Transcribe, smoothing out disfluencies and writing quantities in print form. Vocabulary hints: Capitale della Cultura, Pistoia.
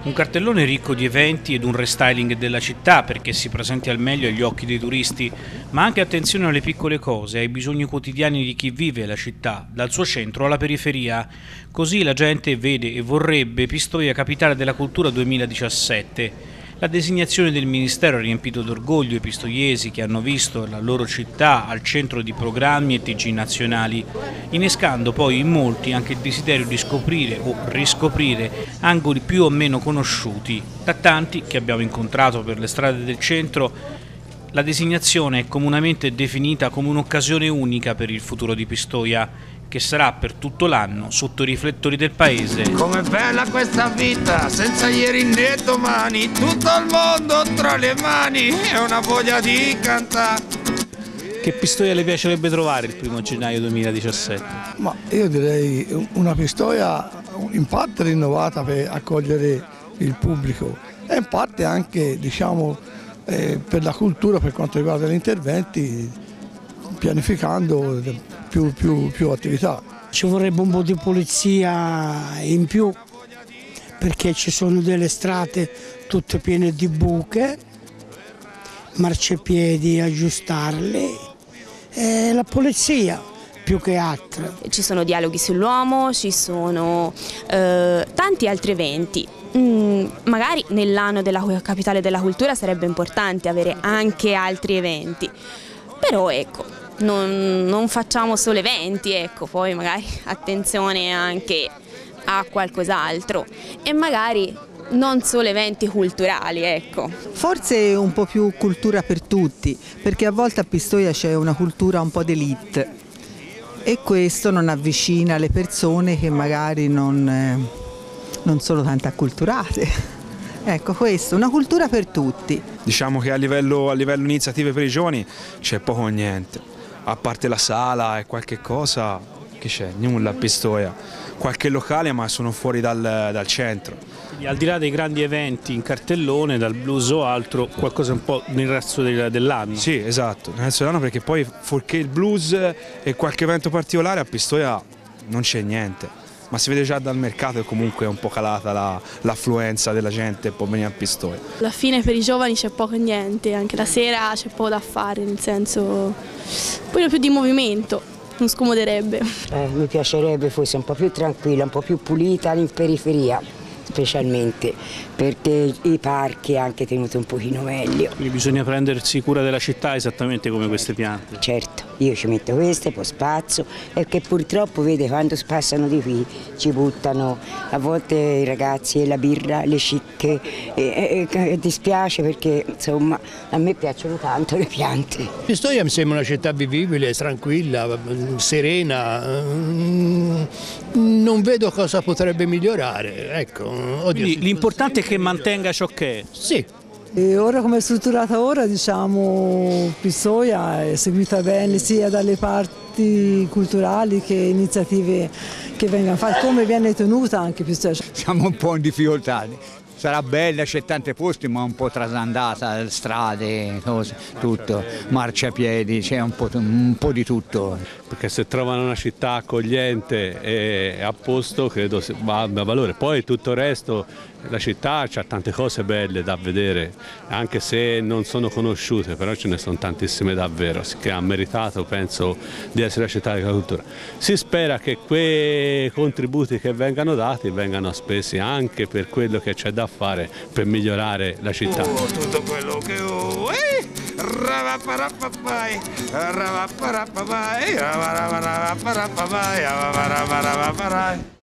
Un cartellone ricco di eventi ed un restyling della città perché si presenti al meglio agli occhi dei turisti, ma anche attenzione alle piccole cose, ai bisogni quotidiani di chi vive la città, dal suo centro alla periferia. Così la gente vede e vorrebbe Pistoia Capitale della Cultura 2017. La designazione del Ministero ha riempito d'orgoglio i pistoiesi che hanno visto la loro città al centro di programmi e TG nazionali, innescando poi in molti anche il desiderio di scoprire o riscoprire angoli più o meno conosciuti. Da tanti che abbiamo incontrato per le strade del centro, la designazione è comunemente definita come un'occasione unica per il futuro di Pistoia, che sarà per tutto l'anno sotto i riflettori del paese. Com'è bella questa vita, senza ieri né domani, tutto il mondo tra le mani è una voglia di cantare. Che Pistoia le piacerebbe trovare il 1° gennaio 2017? Ma io direi una Pistoia in parte rinnovata per accogliere il pubblico e in parte anche, diciamo, per la cultura, per quanto riguarda gli interventi, pianificando più attività. Ci vorrebbe un po' di pulizia in più, perché ci sono delle strade tutte piene di buche, marciapiedi, aggiustarli, e la polizia più che altro. Ci sono dialoghi sull'uomo, ci sono tanti altri eventi. Magari nell'anno della Capitale della Cultura sarebbe importante avere anche altri eventi, però ecco, non facciamo solo eventi, ecco, poi magari attenzione anche a qualcos'altro e magari non solo eventi culturali, ecco. Forse un po' più cultura per tutti, perché a volte a Pistoia c'è una cultura un po' d'élite e questo non avvicina le persone che magari non sono tanto acculturate. Ecco, questo, una cultura per tutti. Diciamo che a livello iniziative per i giovani c'è poco o niente, a parte la sala e qualche cosa che c'è, nulla a Pistoia, qualche locale ma sono fuori dal centro. Quindi, al di là dei grandi eventi in cartellone, dal blues o altro, qualcosa un po' nel resto dell'anno. Sì, esatto, nel resto dell'anno, perché poi fuorché il blues e qualche evento particolare a Pistoia non c'è niente. Ma si vede già dal mercato che comunque è un po' calata l'affluenza della gente che può venire a Pistoia. Alla fine per i giovani c'è poco e niente, anche la sera c'è poco da fare, nel senso, poi più di movimento, non scomoderebbe. Mi piacerebbe fosse un po' più tranquilla, un po' più pulita in periferia, specialmente, perché i parchi anche tenuti un pochino meglio. Quindi bisogna prendersi cura della città esattamente come queste piante. Certo. Io ci metto queste, poi spazzo, perché purtroppo vede quando spassano di qui ci buttano a volte i ragazzi la birra, le cicche, e dispiace perché insomma a me piacciono tanto le piante. Pistoia mi sembra una città vivibile, tranquilla, serena, non vedo cosa potrebbe migliorare. Ecco, l'importante è che mantenga ciò che è. Sì. E ora come è strutturata ora, diciamo, Pistoia è seguita bene sia dalle parti culturali che iniziative che vengono fatte, come viene tenuta anche Pistoia. Siamo un po' in difficoltà, sarà bella, c'è tanti posti ma un po' trasandata, strade, cose, tutto, marciapiedi, c'è un po' di tutto. Perché se trovano una città accogliente e a posto credo abbia valore, poi tutto il resto. La città ha tante cose belle da vedere, anche se non sono conosciute, però ce ne sono tantissime davvero, che ha meritato, penso, di essere la città della cultura. Si spera che quei contributi che vengano dati vengano spesi anche per quello che c'è da fare per migliorare la città. Tutto quello che ho,